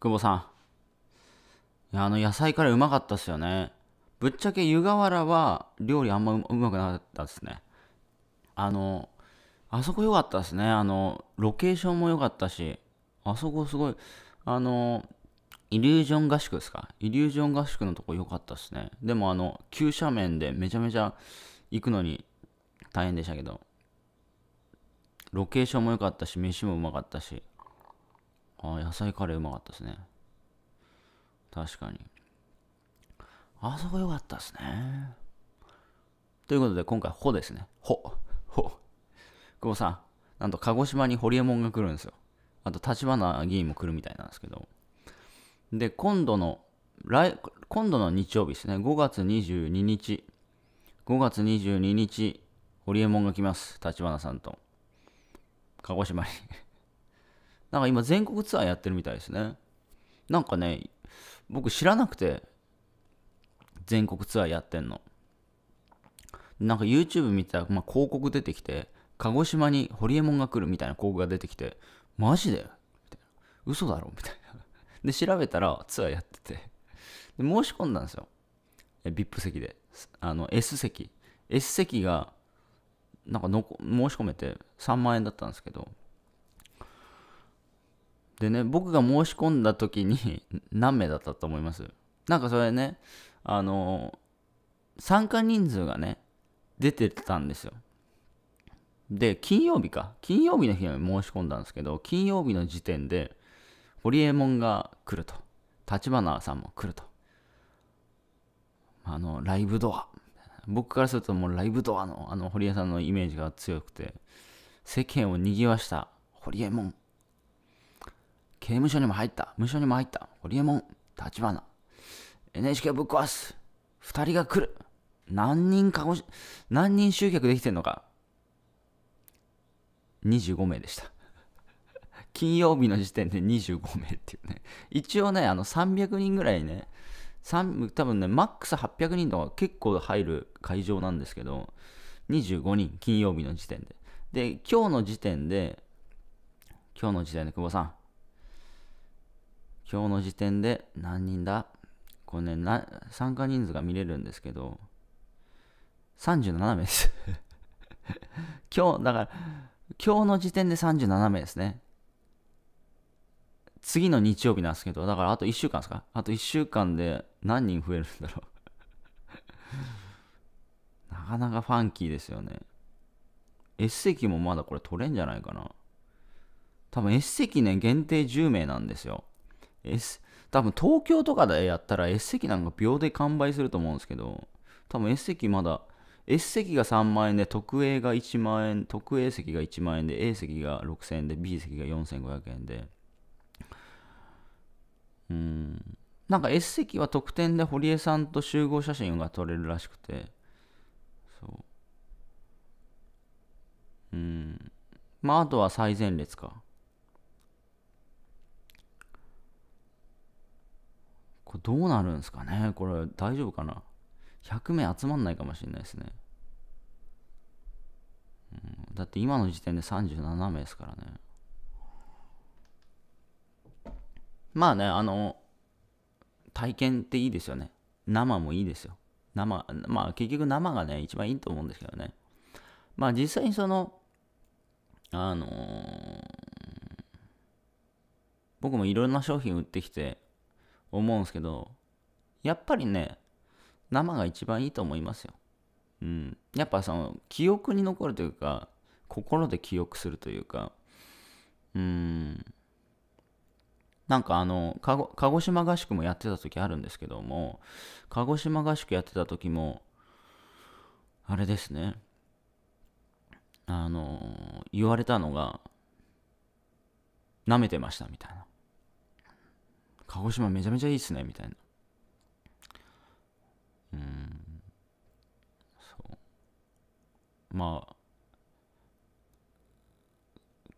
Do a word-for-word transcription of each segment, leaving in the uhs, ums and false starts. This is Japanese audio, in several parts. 久保さん。いや、あの野菜カレーうまかったっすよね。ぶっちゃけ湯河原は料理あんまうまくなかったっすね。あの、あそこ良かったっすね。あの、ロケーションも良かったし、あそこすごい、あの、イリュージョン合宿ですか？イリュージョン合宿のとこ良かったっすね。でもあの、急斜面でめちゃめちゃ行くのに大変でしたけど、ロケーションも良かったし、飯もうまかったし、ああ、野菜カレーうまかったですね。確かに。あそこ良かったですね。ということで、今回、ほですね。ほ。ほ。久保さん、なんと鹿児島にホリエモンが来るんですよ。あと、立花議員も来るみたいなんですけど。で、今度の、来、今度の日曜日ですね。ごがつにじゅうににち。ごがつにじゅうににち、ホリエモンが来ます。立花さんと。鹿児島に。なんか今全国ツアーやってるみたいですね。なんかね、僕知らなくて、全国ツアーやってんの。なんか YouTube 見たら、まあ、広告出てきて、鹿児島にホリエモンが来るみたいな広告が出てきて、マジでみたいな。嘘だろみたいな。で、調べたらツアーやってて。で、申し込んだんですよ。ブイアイピー 席で。あの、S 席。S 席が、なんかのこ申し込めてさんまんえんだったんですけど、でね、僕が申し込んだ時に何名だったと思います？なんかそれね、あのー、参加人数がね出てたんですよ。で、金曜日か金曜日の日に申し込んだんですけど、金曜日の時点でホリエモンが来ると、立花さんも来ると、あのライブドア、僕からするともうライブドアのあの堀江さんのイメージが強くて、世間を賑わした堀江門、刑務所にも入った無所にも入った堀江門、立花、 エヌエイチケー ぶっ壊す、ふたりが来る、何人かごし何人集客できてんのか、にじゅうごめいでした金曜日の時点でにじゅうごめいっていうね。一応ね、あのさんびゃくにんぐらいね、多分ね、マックスはっぴゃくにんとか結構入る会場なんですけど、にじゅうごにん、金曜日の時点で。で、今日の時点で、今日の時点で、久保さん。今日の時点で何人だ？これね、な参加人数が見れるんですけど、さんじゅうななめいです。今日、だから、今日の時点でさんじゅうななめいですね。次の日曜日なんですけど、だからあといっしゅうかんですか？あといっしゅうかんで何人増えるんだろう。なかなかファンキーですよね。S 席もまだこれ取れんじゃないかな。多分 S 席ね、限定じゅうめいなんですよ。S、多分東京とかでやったら S 席なんか秒で完売すると思うんですけど、多分 S 席まだ、S 席がさんまんえんで、特 A がいちまんえん、特 A 席がいちまんえんで、A 席がろくせんえんで、B 席がよんせんごひゃくえんで、うん、なんか S 席は特典で堀江さんと集合写真が撮れるらしくて、そう、うん、まああとは最前列か。これどうなるんですかね、これ大丈夫かな。ひゃくめい集まんないかもしれないですね、うん、だって今の時点でさんじゅうななめいですからね。まあね、あの、体験っていいですよね。生もいいですよ。生、まあ結局生がね、一番いいと思うんですけどね。まあ実際にその、あのー、僕もいろんな商品売ってきて思うんですけど、やっぱりね、生が一番いいと思いますよ。うん。やっぱその、記憶に残るというか、心で記憶するというか、うーん。なんかあのかご鹿児島合宿もやってた時あるんですけども、鹿児島合宿やってた時もあれですね、あの言われたのが、なめてましたみたいな、鹿児島めちゃめちゃいいっすねみたいな、うーん、そう、まあ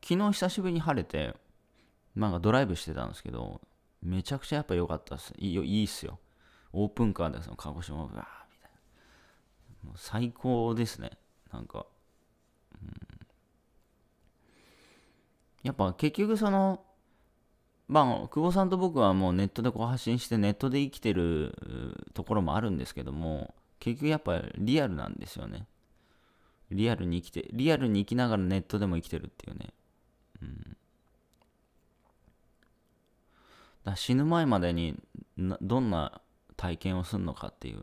昨日久しぶりに晴れてなんかドライブしてたんですけど、めちゃくちゃやっぱ良かったです。いい、いいっすよ。オープンカーでその鹿児島、うわーみたいな。もう最高ですね。なんか、うん、やっぱ結局その、まあ、久保さんと僕はもうネットでこう発信してネットで生きてるところもあるんですけども、結局やっぱりリアルなんですよね。リアルに生きて、リアルに生きながらネットでも生きてるっていうね。うん、だ死ぬ前までになどんな体験をするのかっていう、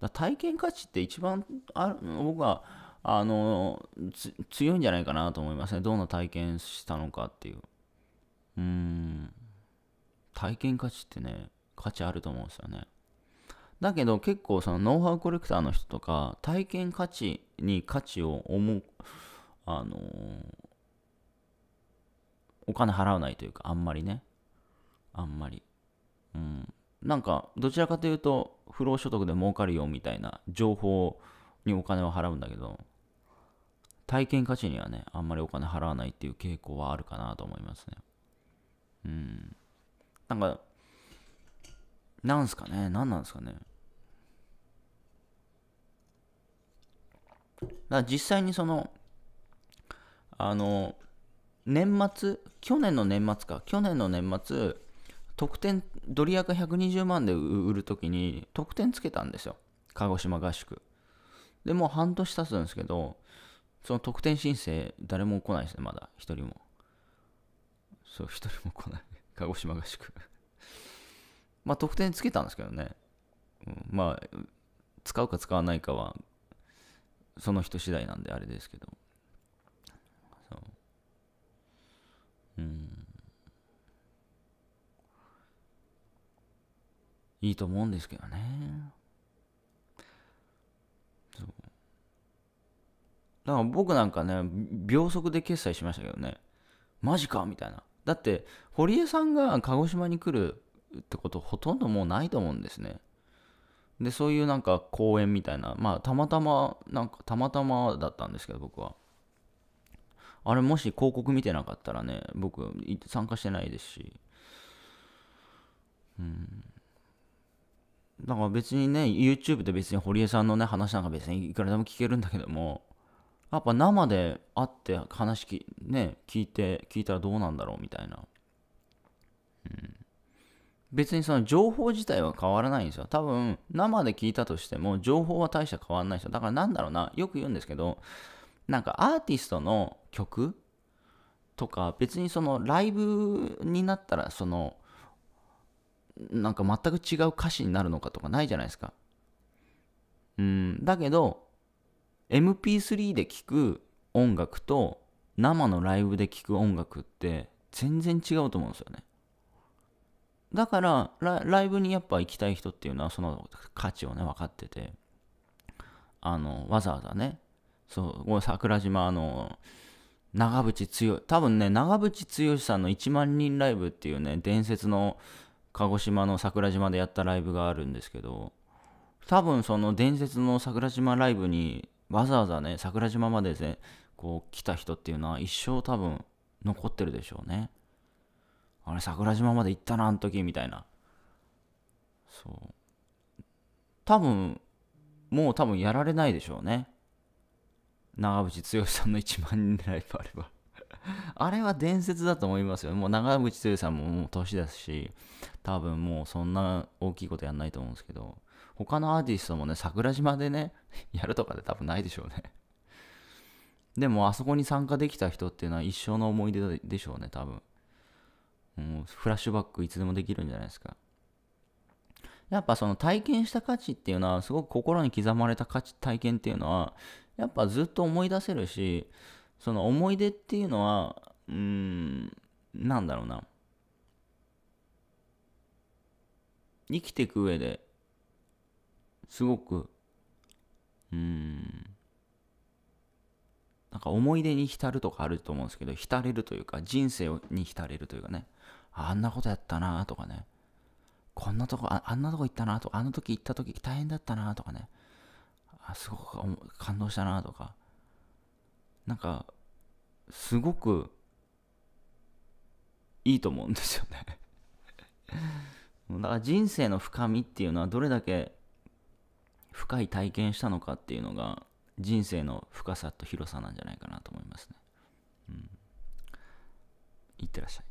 だ体験価値って一番あ僕はあのつ強いんじゃないかなと思いますね。どんな体験したのかっていう。うーん、体験価値ってね、価値あると思うんですよね。だけど結構そのノウハウコレクターの人とか、体験価値に価値を思う、あのお金払わないというか、あんまりね、あんまり、うん、なんかどちらかというと不労所得で儲かるよみたいな情報にお金を払うんだけど、体験価値にはね、あんまりお金払わないっていう傾向はあるかなと思いますね。うん、なんかなんすかね、なんなんですかね。だ実際にそのあの年末、去年の年末か、去年の年末特典ドリアカひゃくにじゅうまんで売るときに特典つけたんですよ、鹿児島合宿で。もう半年経つんですけど、その特典申請誰も来ないですね、まだ一人も。そう、一人も来ない鹿児島合宿まあ、特典つけたんですけどね、うん、まあ、使うか使わないかは、その人次第なんであれですけど。そう。うん。いいと思うんですけどね。そう。だから僕なんかね、秒速で決済しましたけどね。マジかみたいな。だって、堀江さんが鹿児島に来るってことほとんどもうないと思うんですね。で、そういうなんか公演みたいな、まあたまたまなんかたまたまだったんですけど、僕はあれもし広告見てなかったらね、僕参加してないですし、うん、だから別にね、 YouTube で別に堀江さんのね話なんか別にいくらでも聞けるんだけども、やっぱ生で会って話きね聞いて聞いたらどうなんだろうみたいな。うん。別にその情報自体は変わらないんですよ。多分生で聞いたとしても情報は大した変わらないんですよ。だからなんだろうな、よく言うんですけど、なんかアーティストの曲とか別にそのライブになったらそのなんか全く違う歌詞になるのかとかないじゃないですか。うん、だけど エムピースリー で聴く音楽と生のライブで聴く音楽って全然違うと思うんですよね。だから ラ, ライブにやっぱ行きたい人っていうのはその価値をね分かってて、あのわざわざね、そう桜島の長渕剛、多分ね長渕剛さんのいちまんにんライブっていうね伝説の鹿児島の桜島でやったライブがあるんですけど、多分その伝説の桜島ライブにわざわざね桜島までねこう来た人っていうのは一生多分残ってるでしょうね。あれ桜島まで行ったなあの時みたいな。そう多分もう多分やられないでしょうね、長渕剛さんのいちまん人ライブ。あれはあれは伝説だと思いますよ。もう長渕剛さんももう年だし、多分もうそんな大きいことやんないと思うんですけど、他のアーティストもね桜島でねやるとかで多分ないでしょうね。でもあそこに参加できた人っていうのは一生の思い出でしょうね、多分。もうフラッシュバックいつでもできるんじゃないですか。やっぱその体験した価値っていうのはすごく心に刻まれた価値、体験っていうのはやっぱずっと思い出せるし、その思い出っていうのはうーんなんだろうな、生きていく上ですごくうーんなんか思い出に浸るとかあると思うんですけど、浸れるというか人生に浸れるというかね、あんなことやったなとかね、こんなとこ あ, あんなとこ行ったなとか、あの時行った時大変だったなとかね、あすごく感動したなとか、なんかすごくいいと思うんですよねだから人生の深みっていうのはどれだけ深い体験したのかっていうのが人生の深さと広さなんじゃないかなと思いますね。うん、いってらっしゃい。